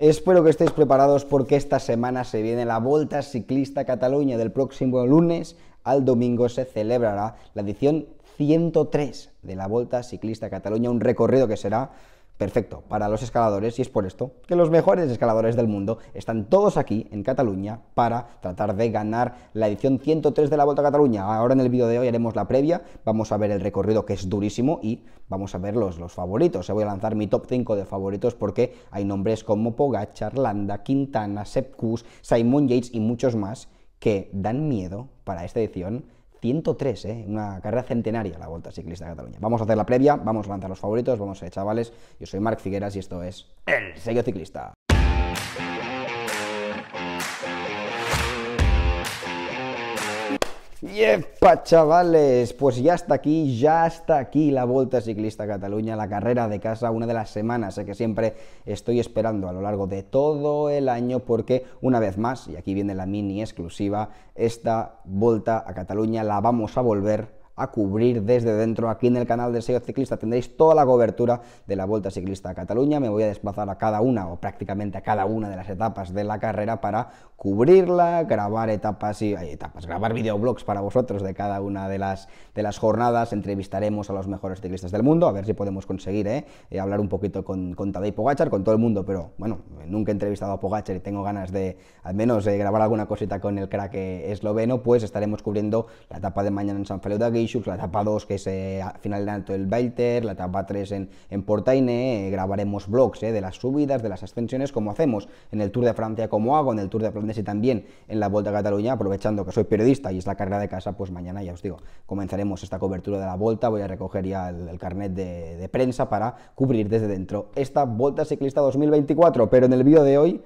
Espero que estéis preparados porque esta semana se viene la Volta Ciclista a Cataluña. Del próximo lunes al domingo se celebrará la edición 103 de la Volta Ciclista a Cataluña, un recorrido que será perfecto para los escaladores, y es por esto que los mejores escaladores del mundo están todos aquí en Cataluña para tratar de ganar la edición 103 de la Volta a Cataluña. Ahora en el vídeo de hoy haremos la previa, vamos a ver el recorrido que es durísimo y vamos a ver los favoritos. Voy a lanzar mi top 5 de favoritos porque hay nombres como Pogacar, Landa, Quintana, Sepp Kuss, Simon Yates y muchos más que dan miedo para esta edición 103, una carrera centenaria la Volta Ciclista a Cataluña. Vamos a hacer la previa, vamos a lanzar los favoritos, vamos a ir, chavales. Yo soy Marc Figueras y esto es El Sello Ciclista. ¡Yepa, chavales! Pues ya está aquí la Volta Ciclista a Cataluña, la carrera de casa, una de las semanas que siempre estoy esperando a lo largo de todo el año, porque una vez más, y aquí viene la mini exclusiva, esta Volta a Cataluña la vamos a volver a cubrir desde dentro. Aquí en el canal del Sello Ciclista tendréis toda la cobertura de la Volta Ciclista a Cataluña. Me voy a desplazar a cada una o prácticamente a cada una de las etapas de la carrera para cubrirla, grabar etapas y grabar videoblogs para vosotros de cada una de las jornadas. Entrevistaremos a los mejores ciclistas del mundo, a ver si podemos conseguir hablar un poquito con Tadej Pogacar, con todo el mundo, pero bueno, nunca he entrevistado a Pogacar y tengo ganas de al menos grabar alguna cosita con el crack esloveno. Pues estaremos cubriendo la etapa de mañana en Sant Feliu de Guíxols, la etapa 2 que es a final de alto del Valter, la etapa 3 en Porta Inés. Grabaremos vlogs de las subidas, de las ascensiones, como hacemos en el Tour de Francia, como hago en el Tour de Flandes y también en la Volta a Cataluña, aprovechando que soy periodista y es la carrera de casa. Pues mañana, ya os digo, comenzaremos esta cobertura de la Volta. Voy a recoger ya el carnet de prensa para cubrir desde dentro esta Volta Ciclista 2024, pero en el vídeo de hoy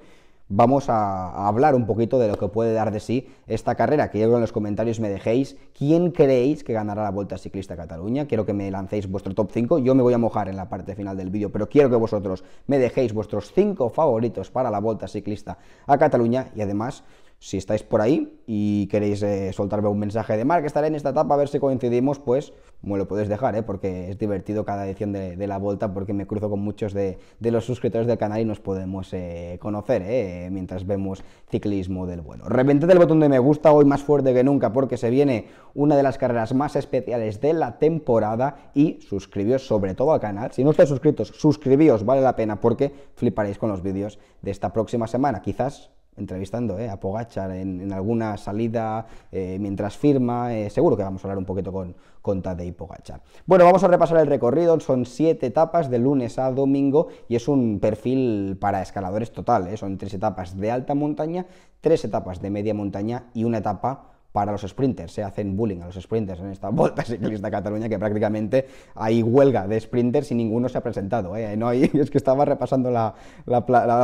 vamos a hablar un poquito de lo que puede dar de sí esta carrera. Que yo en los comentarios me dejéis quién creéis que ganará la Volta Ciclista a Cataluña. Quiero que me lancéis vuestro top 5, yo me voy a mojar en la parte final del vídeo, pero quiero que vosotros me dejéis vuestros 5 favoritos para la Volta Ciclista a Cataluña. Y además, si estáis por ahí y queréis soltarme un mensaje de Marc, estaré en esta etapa, a ver si coincidimos, pues me lo podéis dejar, porque es divertido cada edición de la Volta, porque me cruzo con muchos de los suscriptores del canal y nos podemos conocer mientras vemos ciclismo del bueno. Reventad el botón de me gusta hoy más fuerte que nunca, porque se viene una de las carreras más especiales de la temporada, y suscribíos sobre todo al canal. Si no estáis suscritos, suscribíos, vale la pena, porque fliparéis con los vídeos de esta próxima semana, quizás entrevistando a Pogacar en alguna salida mientras firma. Seguro que vamos a hablar un poquito con Tadej Pogacar. Bueno, vamos a repasar el recorrido. Son 7 etapas de lunes a domingo y es un perfil para escaladores total, Son 3 etapas de alta montaña, 3 etapas de media montaña y una etapa para los sprinters. Se hacen bullying a los sprinters en esta Volta Ciclista a Cataluña, que prácticamente hay huelga de sprinters y ninguno se ha presentado, No hay, es que estaba repasando la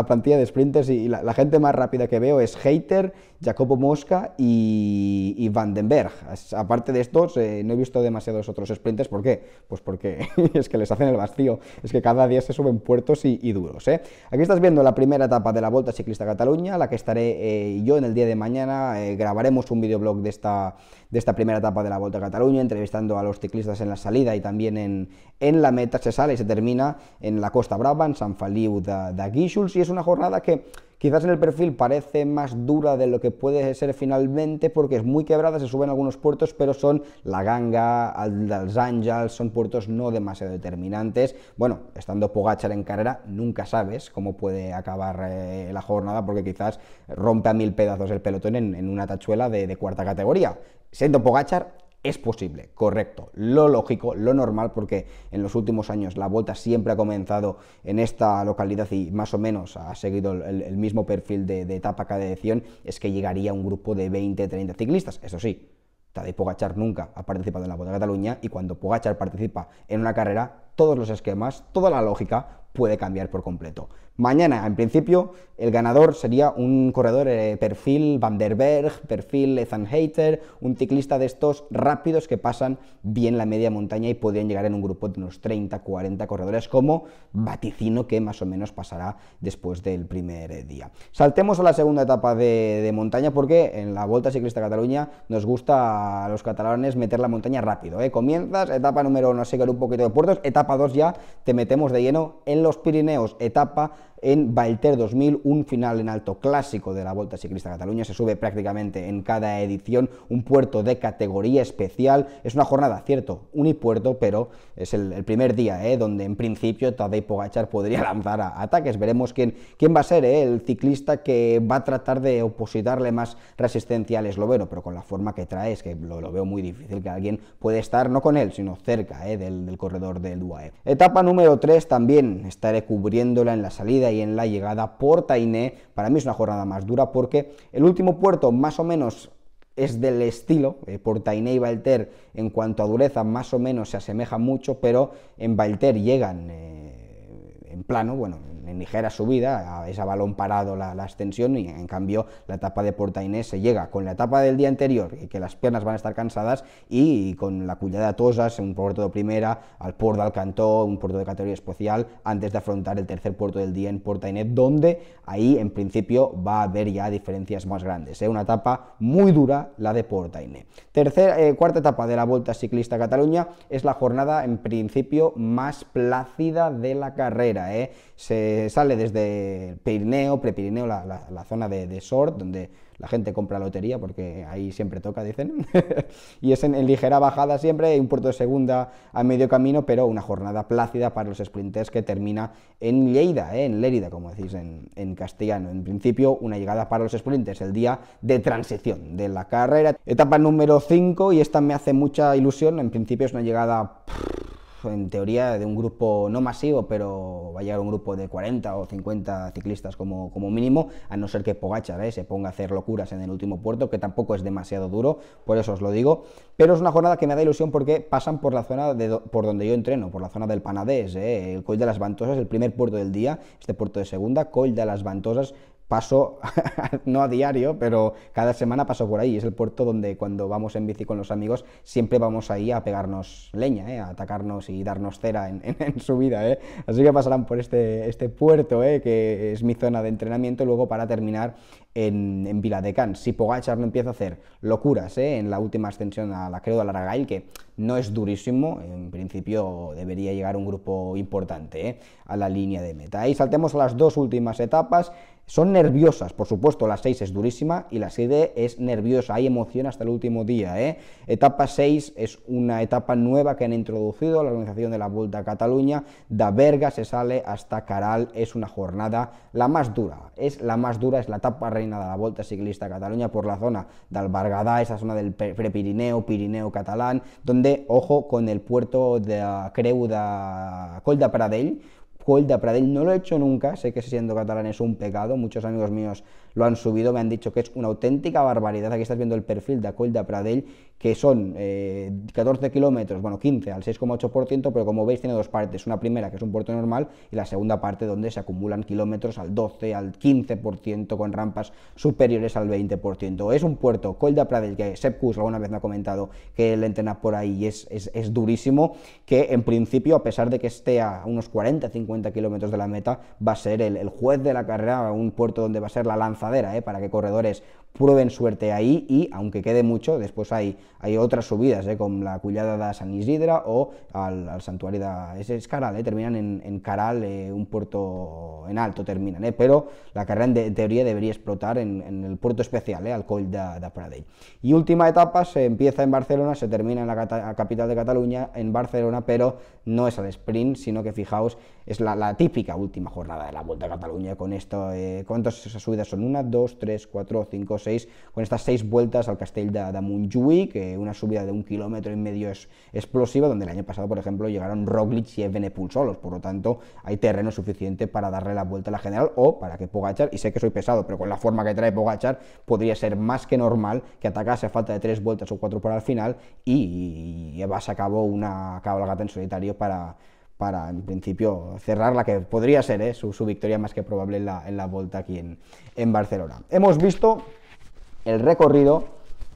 plantilla de sprinters y la gente más rápida que veo es Hayter, Jacobo Mosca y Vandenberg. Aparte de estos, no he visto demasiados otros sprinters. ¿Por qué? Pues porque es que les hacen el vacío, es que cada día se suben puertos y duros, Aquí estás viendo la primera etapa de la Volta Ciclista a Cataluña, la que estaré yo en el día de mañana. Grabaremos un videoblog de esta primera etapa de la Volta a Cataluña, entrevistando a los ciclistas en la salida y también en la meta. Se sale y se termina en la Costa Brava, en Sant Feliu de Guíxols, y es una jornada que quizás en el perfil parece más dura de lo que puede ser finalmente, porque es muy quebrada, se suben algunos puertos, pero son La Ganga, Alzanjal, son puertos no demasiado determinantes. Bueno, estando Pogacar en carrera, nunca sabes cómo puede acabar la jornada, porque quizás rompe a 1000 pedazos el pelotón en una tachuela de cuarta categoría. Siendo Pogacar, es posible, correcto, lo lógico, lo normal, porque en los últimos años la Volta siempre ha comenzado en esta localidad y más o menos ha seguido el mismo perfil de etapa cada edición. Es que llegaría un grupo de 20-30 ciclistas. Eso sí, Tadej Pogacar nunca ha participado en la Volta a Cataluña, y cuando Pogacar participa en una carrera, todos los esquemas, toda la lógica puede cambiar por completo. Mañana, en principio, el ganador sería un corredor perfil Van der Berg, perfil Ethan Hayter, un ciclista de estos rápidos que pasan bien la media montaña y podrían llegar en un grupo de unos 30-40 corredores, como vaticino que más o menos pasará después del primer día. Saltemos a la segunda etapa de montaña, porque en la Volta Ciclista a Cataluña nos gusta a los catalanes meter la montaña rápido. Comienzas, etapa número 1, a seguir un poquito de puertos, etapa etapa 2 ya te metemos de lleno en los Pirineos, etapa en Valter 2000, un final en alto clásico de la Volta Ciclista a Cataluña. Se sube prácticamente en cada edición, un puerto de categoría especial. Es una jornada, cierto, unipuerto, pero es el primer día donde en principio Tadej Pogacar podría lanzar a ataques. Veremos quién va a ser el ciclista que va a tratar de opositarle más resistencia al esloveno, pero con la forma que trae es que lo veo muy difícil que alguien pueda estar, no con él, sino cerca del corredor del UAE. Etapa número 3, también estaré cubriéndola en la salida y en la llegada, Porta Inés. Para mí es una jornada más dura porque el último puerto más o menos es del estilo, Porta Inés y Valter en cuanto a dureza más o menos se asemejan mucho, pero en Valter llegan en plano, bueno, en ligera subida, es a balón parado la extensión, y en cambio la etapa de Porta Inés se llega con la etapa del día anterior, que las piernas van a estar cansadas, y con la Collada de Atosas, un puerto de primera, al puerto de Alcantó, un puerto de categoría especial, antes de afrontar el tercer puerto del día en Porta Inés, donde ahí en principio va a haber ya diferencias más grandes. Una etapa muy dura la de Porta Inés. Cuarta etapa de la Volta Ciclista a Cataluña, es la jornada en principio más plácida de la carrera. Se sale desde Pirineo, Prepirineo, la zona de Sort, donde la gente compra lotería porque ahí siempre toca, dicen, y es en ligera bajada siempre, un puerto de segunda a medio camino, pero una jornada plácida para los sprinters que termina en Lleida, en Lérida, como decís en castellano. En principio, una llegada para los sprinters, el día de transición de la carrera. Etapa número 5, y esta me hace mucha ilusión. En principio es una llegada, en teoría, de un grupo no masivo, pero va a llegar un grupo de 40 o 50 ciclistas como mínimo, a no ser que Pogacar se ponga a hacer locuras en el último puerto, que tampoco es demasiado duro, por eso os lo digo. Pero es una jornada que me da ilusión porque pasan por la zona por donde yo entreno, por la zona del Panadés, el Coll de las Vantosas, el primer puerto del día, este puerto de segunda, Coll de las Vantosas. Paso, no a diario, pero cada semana paso por ahí. Es el puerto donde cuando vamos en bici con los amigos siempre vamos ahí a pegarnos leña, a atacarnos y darnos cera en subida. Así que pasarán por este puerto, que es mi zona de entrenamiento, luego para terminar en Viladecán. Si Pogacar no empieza a hacer locuras en la última ascensión a la Creu de l'Aragall, que no es durísimo, en principio debería llegar un grupo importante a la línea de meta. Ahí saltemos a las dos últimas etapas. Son nerviosas, por supuesto, la 6 es durísima y la 7 es nerviosa, hay emoción hasta el último día. Etapa 6 es una etapa nueva que han introducido la organización de la Volta a Cataluña, da Berga se sale hasta Caral, es una jornada la más dura, es la etapa reina de la Volta Ciclista a Cataluña por la zona del Berguedà, esa zona del Prepirineo, Pirineo catalán, donde, ojo, con el puerto de Creu de Coll de Pradell. Coll de Pradell no lo he hecho nunca, sé que siendo catalán es un pecado, muchos amigos míos lo han subido, me han dicho que es una auténtica barbaridad. Aquí estás viendo el perfil de Coll de Pradell, que son 14 kilómetros, bueno 15 al 6,8%, pero como veis tiene dos partes, una primera que es un puerto normal y la segunda parte donde se acumulan kilómetros al 12, al 15% con rampas superiores al 20%. Es un puerto, Coll de Pradell, que Sepp Kuss alguna vez me ha comentado que él entrena por ahí y es durísimo, que en principio a pesar de que esté a unos 40-50 kilómetros de la meta va a ser el juez de la carrera, un puerto donde va a ser la lanzadera para que corredores prueben suerte ahí, y aunque quede mucho, después hay otras subidas, con la Collada de Sant Isidre o al santuario de... Es Caral, terminan en Caral, un puerto en alto terminan, pero la carrera en teoría debería explotar en el puerto especial, al Coll de Pradell. Y última etapa, se empieza en Barcelona, se termina en la capital de Cataluña, en Barcelona, pero no es al sprint, sino que fijaos, es la típica última jornada de la Volta a Cataluña, con esto, ¿cuántas subidas son? 1, 2, 3, 4, 5, 6, con estas 6 vueltas al Castell de Montjuïc, que una subida de 1,5 kilómetros es explosiva, donde el año pasado, por ejemplo, llegaron Roglic y Evenepoel solos, por lo tanto, hay terreno suficiente para darle la vuelta a la general, o para que Pogacar, y sé que soy pesado, pero con la forma que trae Pogacar, podría ser más que normal que atacase a falta de 3 vueltas o 4 para el final, y llevas a cabo una cabalgata en solitario para en principio cerrar la que podría ser su victoria más que probable en la Volta aquí en Barcelona. Hemos visto el recorrido,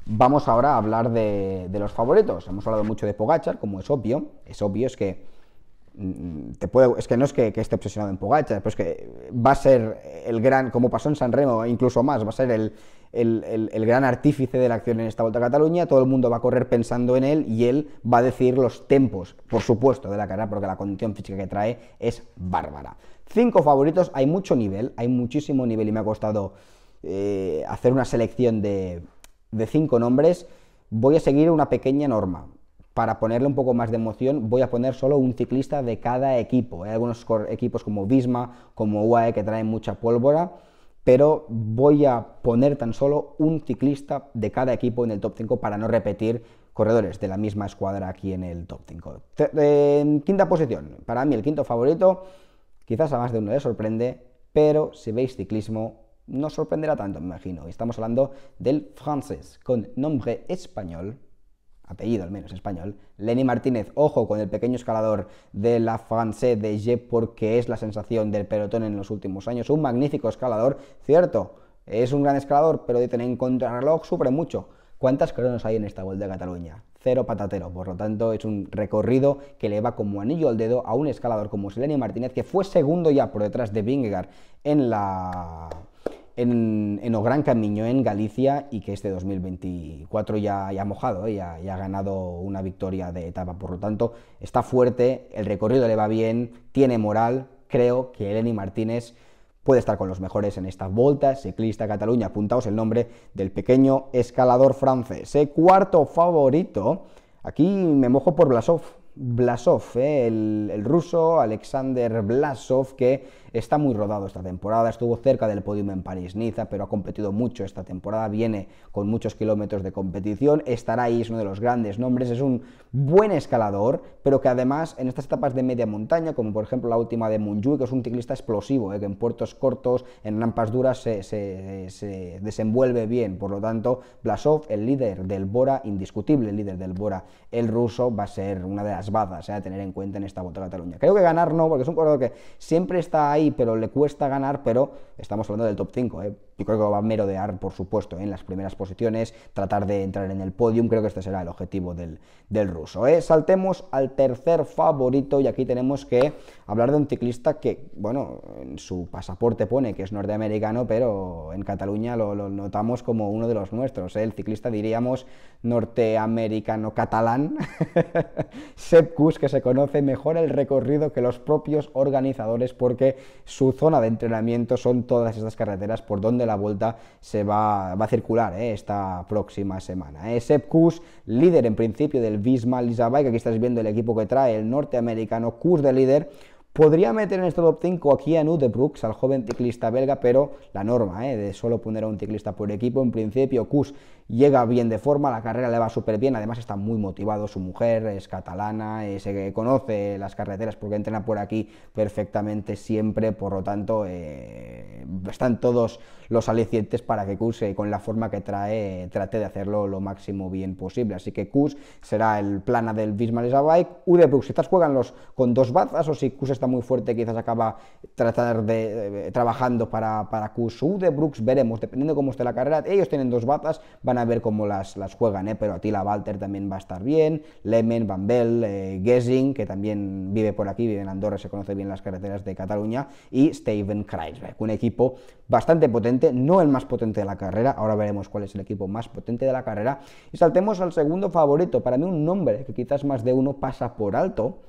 vamos ahora a hablar de los favoritos. Hemos hablado mucho de Pogacar, como es obvio, es que no es que esté obsesionado en Pogacar, pero es que va a ser el gran, como pasó en San Remo, incluso más, va a ser el el gran artífice de la acción en esta Volta a Cataluña. Todo el mundo va a correr pensando en él y él va a decidir los tempos, por supuesto, de la carrera, porque la condición física que trae es bárbara. 5 favoritos, hay mucho nivel, hay muchísimo nivel y me ha costado hacer una selección de 5 nombres. Voy a seguir una pequeña norma. Para ponerle un poco más de emoción, voy a poner solo un ciclista de cada equipo. Hay algunos equipos como Visma, como UAE, que traen mucha pólvora, pero voy a poner tan solo un ciclista de cada equipo en el top 5 para no repetir corredores de la misma escuadra aquí en el top 5. En quinta posición, para mí el quinto favorito, quizás a más de uno le sorprende, pero si veis ciclismo no sorprenderá tanto, me imagino. Estamos hablando del francés con nombre español, apellido al menos español, Lenny Martínez. Ojo con el pequeño escalador de la Française de G, porque es la sensación del pelotón en los últimos años. Un magnífico escalador, cierto, es un gran escalador, pero de tener en contrarreloj sufre mucho. ¿Cuántas cronos hay en esta Volta a Cataluña? Cero patatero, por lo tanto es un recorrido que le va como anillo al dedo a un escalador como Lenny Martínez, que fue segundo ya por detrás de Vingegaard en el Gran Camino en Galicia, y que este 2024 ya ha mojado, ya ha ganado una victoria de etapa. Por lo tanto, está fuerte, el recorrido le va bien, tiene moral. Creo que Lenny Martínez puede estar con los mejores en esta Volta Ciclista a Cataluña. Apuntaos el nombre del pequeño escalador francés. Cuarto favorito, aquí me mojo por Vlasov. El ruso Aleksandr Vlasov, que está muy rodado esta temporada, estuvo cerca del podium en París-Niza, pero ha competido mucho esta temporada, viene con muchos kilómetros de competición, estará ahí, es uno de los grandes nombres, es un buen escalador, pero que además en estas etapas de media montaña, como por ejemplo la última de Montjuïc, que es un ciclista explosivo, que en puertos cortos, en rampas duras se desenvuelve bien. Por lo tanto, Vlasov, el líder del Bora, indiscutible el líder del Bora, el ruso, va a ser una de las bazas a tener en cuenta en esta Volta a Cataluña. Creo que ganar no, porque es un corredor que siempre está ahí, pero le cuesta ganar, pero estamos hablando del top 5, Yo creo que va a merodear, por supuesto, en las primeras posiciones, tratar de entrar en el podium. Creo que este será el objetivo del ruso. Saltemos al tercer favorito, y aquí tenemos que hablar de un ciclista que, bueno, en su pasaporte pone que es norteamericano, pero en Cataluña lo notamos como uno de los nuestros, El ciclista, diríamos, norteamericano-catalán, Sepp Kuss, que se conoce mejor el recorrido que los propios organizadores, porque su zona de entrenamiento son todas estas carreteras por donde la Volta se va a circular esta próxima semana. Sepp Kuss, líder en principio del Visma Lease a Bike, aquí estáis viendo el equipo que trae el norteamericano. Kuss de líder, podría meter en este top 5 aquí a Uijtdebroeks, al joven ciclista belga, pero la norma de solo poner a un ciclista por equipo, en principio Kuss llega bien de forma, la carrera le va súper bien, además está muy motivado, su mujer es catalana, se conoce las carreteras porque entrena por aquí perfectamente siempre. Por lo tanto, están todos los alicientes para que Kuss, con la forma que trae, trate de hacerlo lo máximo bien posible. Así que Kuss será el plana del Visma Lease a Bike. Uijtdebroeks, quizás juegan con dos bazas, o si Kuss está muy fuerte, quizás acaba trabajando para Kuss. Uijtdebroeks, veremos, dependiendo cómo esté la carrera. Ellos tienen dos bazas, van a ver cómo las juegan, pero a ti la Valter también va a estar bien, Lemen, Van Bel, Gesing, que también vive por aquí, vive en Andorra, se conoce bien las carreteras de Cataluña, y Steven Kreisberg, un equipo bastante potente, no el más potente de la carrera, ahora veremos cuál es el equipo más potente de la carrera. Y saltemos al segundo favorito, para mí un nombre que quizás más de uno pasa por alto,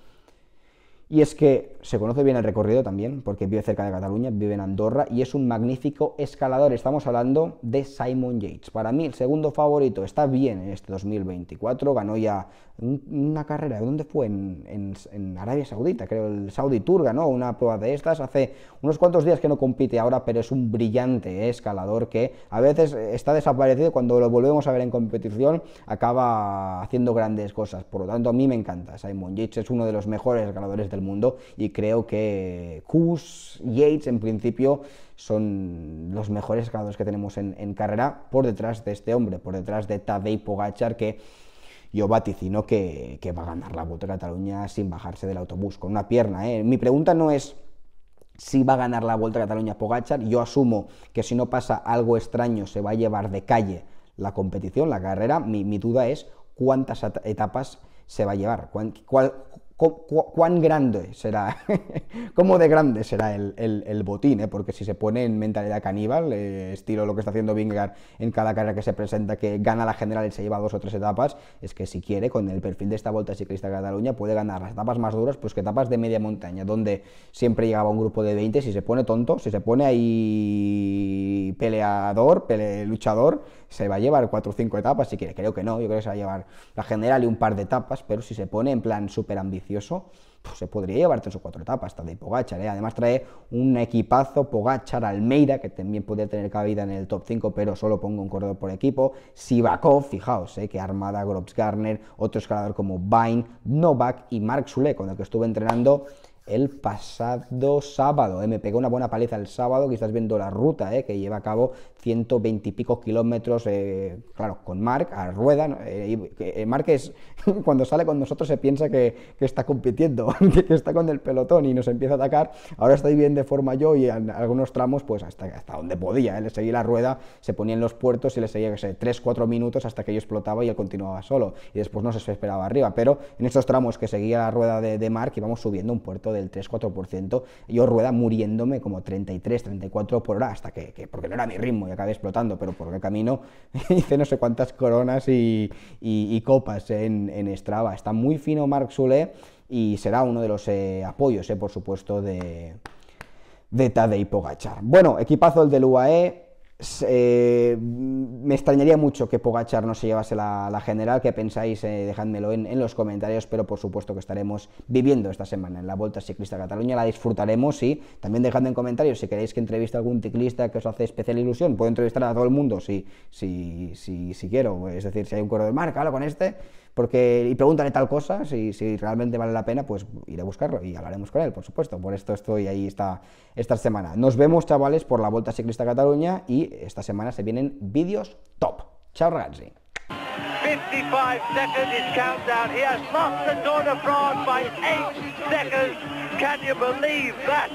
y es que se conoce bien el recorrido también, porque vive cerca de Cataluña, vive en Andorra, y es un magnífico escalador. Estamos hablando de Simon Yates. Para mí, el segundo favorito, está bien en este 2024, ganó ya una carrera, ¿dónde fue? En Arabia Saudita, creo, el Saudi Tour, ganó una prueba de estas, hace unos cuantos días que no compite ahora, pero es un brillante escalador que a veces está desaparecido, cuando lo volvemos a ver en competición, acaba haciendo grandes cosas. Por lo tanto, a mí me encanta Simon Yates, es uno de los mejores escaladores del mundo, y creo que Kuss, Yates, en principio son los mejores escaladores que tenemos en carrera, por detrás de este hombre, por detrás de Tadej Pogacar, que yo vaticino que va a ganar la Volta a Cataluña sin bajarse del autobús, con una pierna. Mi pregunta no es si va a ganar la Volta a Cataluña Pogacar, yo asumo que si no pasa algo extraño se va a llevar de calle la competición, la carrera. Mi duda es cuántas etapas se va a llevar, cuán grande será, cómo de grande será el botín, porque si se pone en mentalidad caníbal, estilo lo que está haciendo Vingegaard en cada carrera que se presenta, que gana la general y se lleva 2 o 3 etapas, es que si quiere, con el perfil de esta Volta Ciclista a Cataluña, puede ganar las etapas más duras, pues que etapas de media montaña, donde siempre llegaba un grupo de 20, si se pone tonto, si se pone ahí peleador, luchador, se va a llevar 4 o 5 etapas, si quiere, creo que no, yo creo que se va a llevar la general y un par de etapas, pero si se pone en plan súper ambicioso, pues se podría llevar 3 o 4 etapas, hasta de Pogacar, Además trae un equipazo, Pogacar, Almeida, que también podría tener cabida en el top 5, pero solo pongo un corredor por equipo, Sivakov, fijaos, que Armada, Grobs-Garner, otro escalador como Vine, Novak y Marc Soler, con el que estuve entrenando el pasado sábado, me pegó una buena paliza el sábado, que estás viendo la ruta, que lleva a cabo 120 y pico kilómetros, claro, con Marc a rueda, ¿no? Marc es, cuando sale con nosotros se piensa que está compitiendo, que está con el pelotón y nos empieza a atacar, ahora estoy bien de forma yo y en algunos tramos, pues hasta donde podía, le seguí la rueda, se ponía en los puertos y le seguía, que sé, 3 o 4 minutos hasta que yo explotaba y él continuaba solo, y después no se esperaba arriba, pero en estos tramos que seguía la rueda de Marc íbamos subiendo un puerto del 3-4%, yo rueda muriéndome como 33-34 por hora, hasta que porque no era mi ritmo y acabé explotando, pero por el camino hice no sé cuántas coronas y copas en Strava. Está muy fino Marc Soler y será uno de los apoyos, por supuesto, de Tadej Pogacar. Bueno, equipazo el del UAE. Me extrañaría mucho que Pogacar no se llevase la general. ¿Qué pensáis? Dejádmelo en los comentarios, pero por supuesto que estaremos viviendo esta semana en la Volta Ciclista a Cataluña, la disfrutaremos y también dejadme en comentarios si queréis que entreviste a algún ciclista que os hace especial ilusión. Puedo entrevistar a todo el mundo si quiero, es decir, si hay un corredor de marca, hablo con este y pregúntale tal cosa, si realmente vale la pena, pues iré a buscarlo y hablaremos con él, por supuesto. Por esto estoy ahí esta semana. Nos vemos, chavales, por la Volta Ciclista a Cataluña y esta semana se vienen vídeos top. Chao, ragazzi. 55 seconds is countdown. He has lost the Tour de France by 8 seconds. Can you believe that?